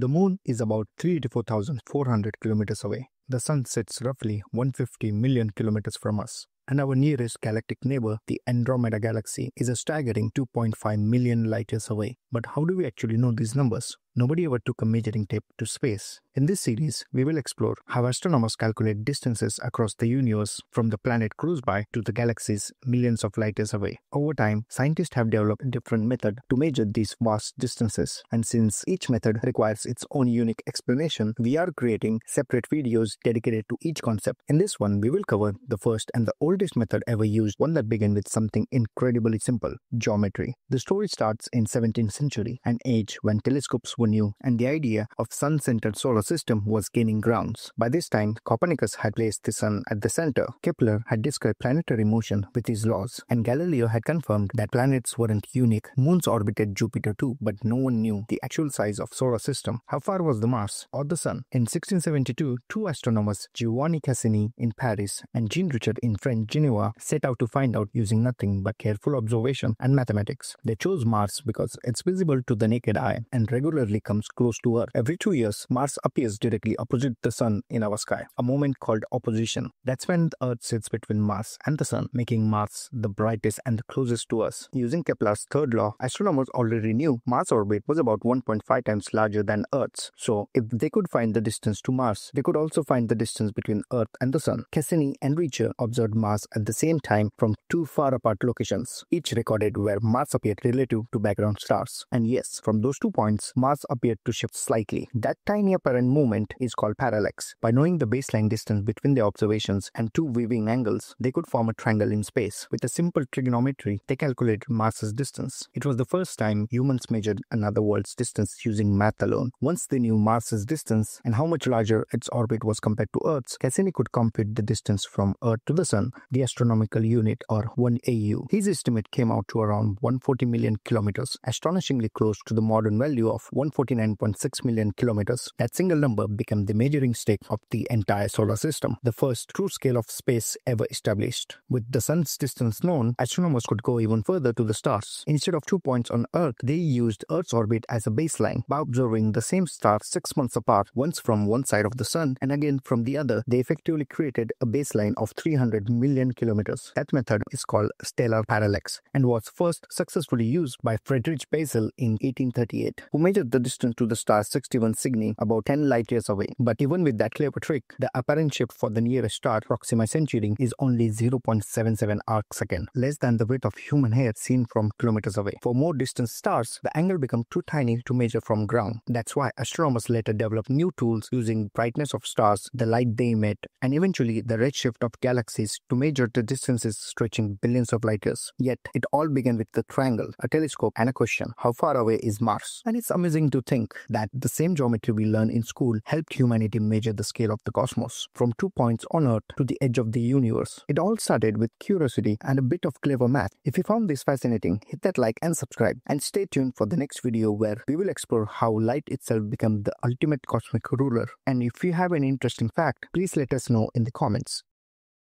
The Moon is about 34,400 kilometers away. The Sun sits roughly 150 million kilometers from us. And our nearest galactic neighbor, the Andromeda Galaxy, is a staggering 2.5 million light-years away. But how do we actually know these numbers? Nobody ever took a measuring tape to space. In this series, we will explore how astronomers calculate distances across the universe from the planet cruised by to the galaxies millions of light-years away. Over time, scientists have developed a different method to measure these vast distances. And since each method requires its own unique explanation, we are creating separate videos dedicated to each concept. In this one, we will cover the first and the oldest method ever used, one that began with something incredibly simple, geometry. The story starts in 17th century, an age when telescopes were new and the idea of sun-centered solar system was gaining grounds. By this time, Copernicus had placed the sun at the center, Kepler had described planetary motion with his laws, and Galileo had confirmed that planets weren't unique. Moons orbited Jupiter too, but no one knew the actual size of solar system. How far was the Mars or the sun? In 1672, two astronomers, Giovanni Cassini in Paris and Jean Richer in French Geneva, set out to find out using nothing but careful observation and mathematics. They chose Mars because it's visible to the naked eye and regularly comes close to Earth. Every 2 years, Mars appears directly opposite the Sun in our sky, a moment called opposition. That's when the Earth sits between Mars and the Sun, making Mars the brightest and the closest to us. Using Kepler's third law, astronomers already knew Mars' orbit was about 1.5 times larger than Earth's, so if they could find the distance to Mars, they could also find the distance between Earth and the Sun. Cassini and Richer observed Mars at the same time from two far apart locations, each recorded where Mars appeared relative to background stars. And yes, from those 2 points, Mars appeared to shift slightly. That tiny apparent movement is called parallax. By knowing the baseline distance between their observations and two weaving angles, they could form a triangle in space. With a simple trigonometry, they calculated Mars's distance. It was the first time humans measured another world's distance using math alone. Once they knew Mars's distance and how much larger its orbit was compared to Earth's, Cassini could compute the distance from Earth to the Sun, the astronomical unit or 1 AU. His estimate came out to around 140 million kilometers, astonishingly close to the modern value of 149.6 million kilometers. That single number became the measuring stick of the entire solar system, the first true scale of space ever established. With the sun's distance known, astronomers could go even further to the stars. Instead of 2 points on Earth, they used Earth's orbit as a baseline. By observing the same star 6 months apart, once from one side of the sun and again from the other, they effectively created a baseline of 300 million kilometers. That method is called stellar parallax and was first successfully used by Friedrich Bessel in 1838, who measured the distance to the star 61 Cygni, about 10 light-years away. But even with that clever trick, the apparent shift for the nearest star, Proxima Centauri, is only 0.77 arcseconds, less than the width of human hair seen from kilometers away. For more distant stars, the angle becomes too tiny to measure from ground. That's why astronomers later developed new tools using brightness of stars, the light they emit, and eventually the redshift of galaxies to measure the distances stretching billions of light-years. Yet, it all began with the triangle, a telescope, and a question: how far away is Mars? And it's amazing to think that the same geometry we learn in school helped humanity measure the scale of the cosmos, from 2 points on Earth to the edge of the universe. It all started with curiosity and a bit of clever math. If you found this fascinating, hit that like and subscribe, and stay tuned for the next video where we will explore how light itself became the ultimate cosmic ruler. And if you have an interesting fact, please let us know in the comments.